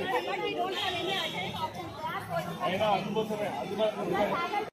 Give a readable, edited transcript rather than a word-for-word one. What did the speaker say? But we don't have any alternative options.